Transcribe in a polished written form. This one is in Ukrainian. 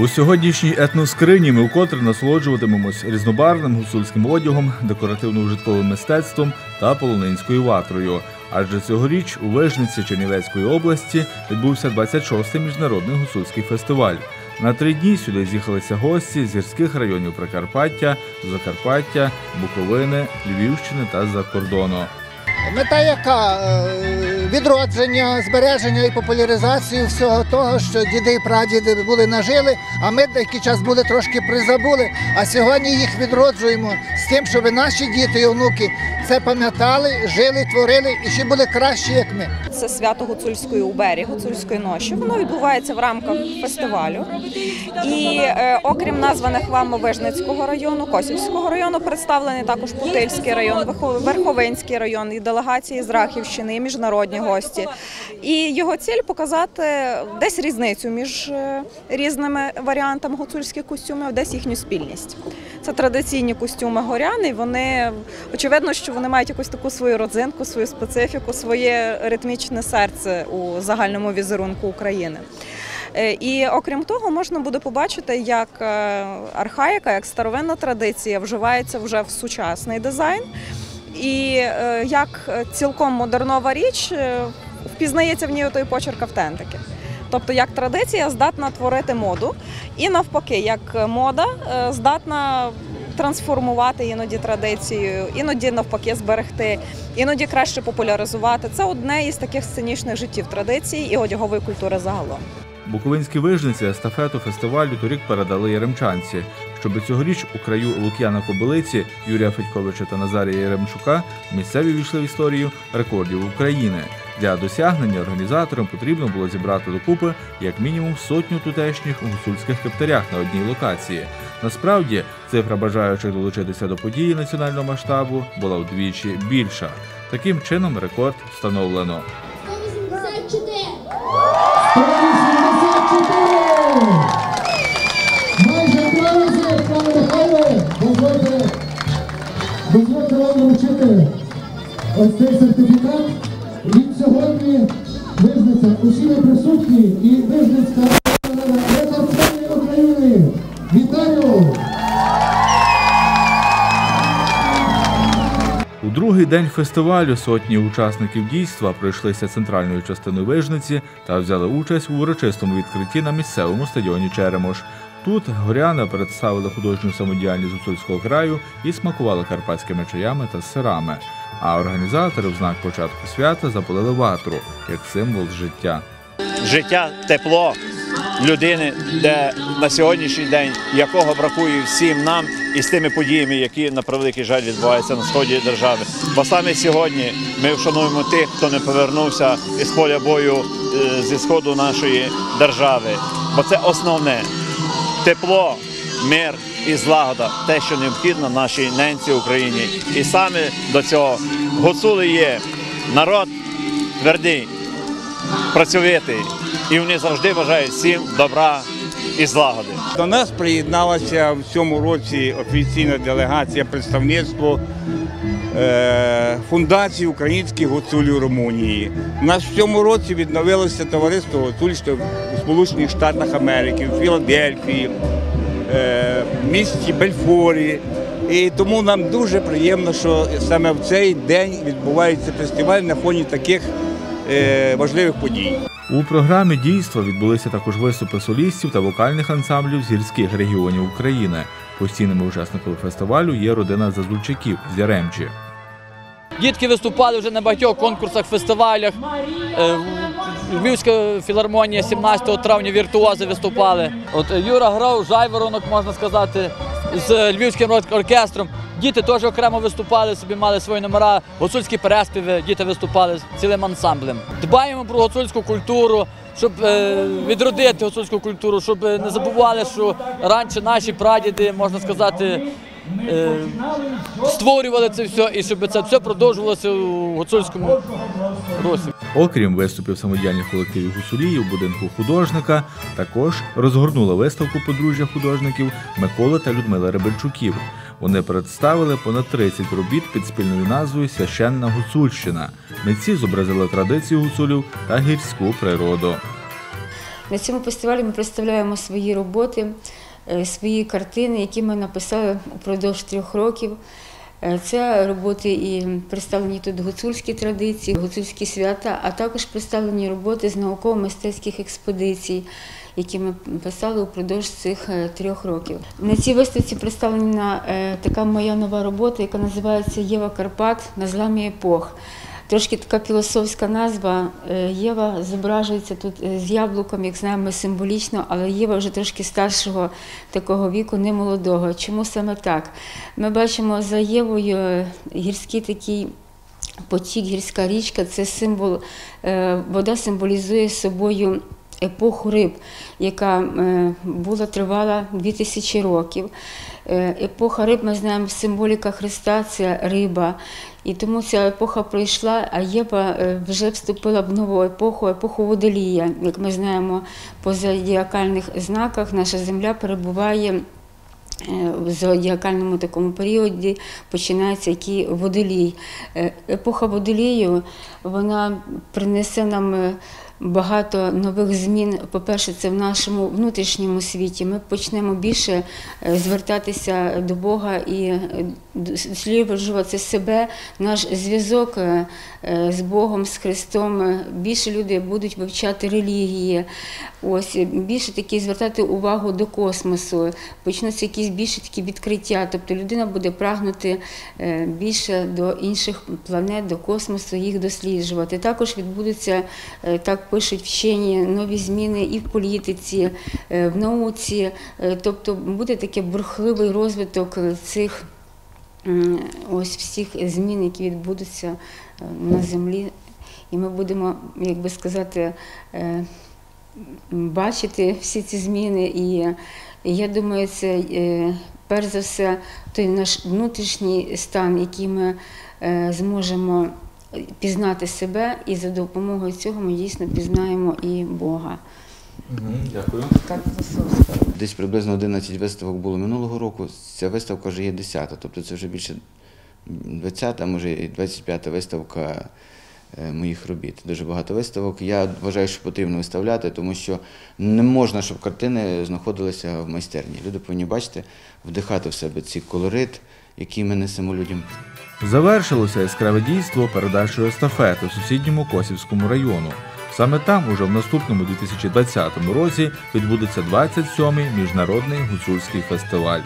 У сьогоднішній етноскрині ми вкотре насолоджуватимемось різнобарвним гуцульським одягом, декоративно-ужитковим мистецтвом та полонинською ватрою. Адже цьогоріч у Вижниці Чернівецької області відбувся 26-й міжнародний гуцульський фестиваль. На 3 дні сюди з'їхалися гості з гірських районів Прикарпаття, Закарпаття, Буковини, Львівщини та з-за кордону. Мета яка? Відродження, збереження і популяризацію всього того, що діди і прадіди були нажили, а ми деякий час були трошки призабули, а сьогодні їх відроджуємо з тим, щоб наші діти і онуки це пам'ятали, жили, творили і ще були кращі, як ми. Це свято гуцульської обері, гуцульської ночі. Воно відбувається в рамках фестивалю. І окрім названих вами Вижницького району, Косівського району, представлений також Путильський район, Верховинський район і делегації з Рахівщини, і міжнародні гості. І його ціль – показати десь різницю між різними варіантами гуцульських костюмів, десь їхню спільність. Це традиційні костюми горян, і вони, очевидно, що вони мають якусь таку свою родзинку, свою специфіку, своє ритмічне серце у загальному візерунку України. І окрім того, можна буде побачити, як архаїка, як старовинна традиція вживається вже в сучасний дизайн, і як цілком модернова річ впізнається в ній той почерк автентики. Тобто, як традиція здатна творити моду, і навпаки, як мода здатна трансформувати іноді традицію, іноді навпаки зберегти, іноді краще популяризувати. Це одне із таких сценічних життів традиції і одягової культури загалом. Буковинській Вижниці естафету фестивалю торік передали яремчанці. Щоби цьогоріч у краю Лук'яна Кобилиці, Юрія Федьковича та Назарія Яремчука місцеві ввійшли в історію рекордів України. Для досягнення організаторам потрібно було зібрати докупи як мінімум 100 тутешніх у гуцульських каптарях на одній локації. Насправді, цифра бажаючих долучитися до події національного масштабу була вдвічі більша. Таким чином рекорд встановлено. 184! Дозвольте вам вручити ось цей сертифікат. Від сьогодні Вижниця, усі ми присутні, і Вижницька рекордсмени України. Вітаю! У другий день фестивалю сотні учасників дійства пройшлися центральною частиною Вижниці та взяли участь у урочистому відкритті на місцевому стадіоні «Черемош». Тут горяни представили художню самодіяльність гуцульського краю і смакували карпатськими чаями та сирами. А організатори в знак початку свята запалили ватру як символ життя. Життя, тепло людини, де на сьогоднішній день, якого бракує всім нам і з тими подіями, які, на превеликий жаль, відбуваються на сході держави. Бо саме сьогодні ми вшануємо тих, хто не повернувся із поля бою зі сходу нашої держави. Бо це основне. Тепло, мир і злагода – те, що необхідно нашій ненці Україні. І саме до цього гуцули є народ твердий, працьовитий, і вони завжди бажають всім добра і злагоди. До нас приєдналася в цьому році офіційна делегація представництва фундації українських гуцулів Румунії. У нас в цьому році відновилося товариство гуцульське у Сполучених Штатах Америки, у Філадельфії, в місті Бельфорі. І тому нам дуже приємно, що саме в цей день відбувається фестиваль на фоні таких важливих подій. У програмі дійства відбулися також виступи солістів та вокальних ансамблів з гірських регіонів України. Постійними учасниками фестивалю є родина Зазульчаків з Яремчі. Дітки виступали вже на багатьох конкурсах, фестивалях. Львівська філармонія 17 травня віртуози виступали. От Юра грав жайворонок, можна сказати, з Львівським оркестром. Діти теж окремо виступали, собі мали свої номера, гуцульські переспіви, діти виступали з цілим ансамблем. Дбаємо про гуцульську культуру, щоб відродити гуцульську культуру, щоб не забували, що раніше наші прадіди, можна сказати, створювали це все і щоб це все продовжувалося у гуцульському русі. Окрім виступів самодіяльних колективів гуцулії в будинку художника, також розгорнула виставку подружжя художників Миколи та Людмили Рибельчуків. Вони представили понад 30 робіт під спільною назвою «Священна Гуцульщина». Митці зобразили традиції гуцулів та гірську природу. На цьому фестивалі ми представляємо свої роботи, свої картини, які ми написали впродовж 3 років. Це роботи і представлені тут гуцульські традиції, гуцульські свята, а також представлені роботи з науково-мистецьких експедицій, які ми писали впродовж цих 3 років. На цій виставці представлена така моя нова робота, яка називається «Єва Карпат на зламі епох». Трошки така філософська назва. Єва зображується тут з яблуком, як знаємо, символічно, але Єва вже трошки старшого такого віку, не молодого. Чому саме так? Ми бачимо за Євою гірський такий потік, гірська річка, це символ, вода символізує собою епоху риб, яка була тривала 2000 років. Епоха риб, ми знаємо, символіка Христа – це риба. І тому ця епоха пройшла, а Єва вже вступила в нову епоху, епоху водолія. Як ми знаємо, по зодіакальних знаках наша Земля перебуває в зодіакальному такому періоді, починається який водолій. Епоха водолію, вона принесе нам багато нових змін. По-перше, це в нашому внутрішньому світі. Ми почнемо більше звертатися до Бога і досліджувати себе, наш зв'язок з Богом, з Христом. Більше люди будуть вивчати релігії, ось, більше такі звертати увагу до космосу, почнуться якісь більше такі відкриття. Тобто людина буде прагнути більше до інших планет, до космосу, їх досліджувати. Також відбудуться, так пишуть вчені, нові зміни і в політиці, в науці, тобто буде такий бурхливий розвиток цих ось всіх змін, які відбудуться на Землі. І ми будемо, як би сказати, бачити всі ці зміни. І я думаю, це перш за все той наш внутрішній стан, який ми зможемо пізнати себе, і за допомогою цього ми дійсно пізнаємо і Бога. Дякую. Десь приблизно 11 виставок було минулого року, ця виставка вже є 10-та, тобто це вже більше 20-та, може і 25-та виставка моїх робіт. Дуже багато виставок. Я вважаю, що потрібно виставляти, тому що не можна, щоб картини знаходилися в майстерні. Люди повинні бачити, вдихати в себе цей колорит, який ми несемо людям. Завершилося яскраве дійство передачою естафети в сусідньому Косівському району. Саме там уже в наступному 2020 році відбудеться 27-й міжнародний гуцульський фестиваль.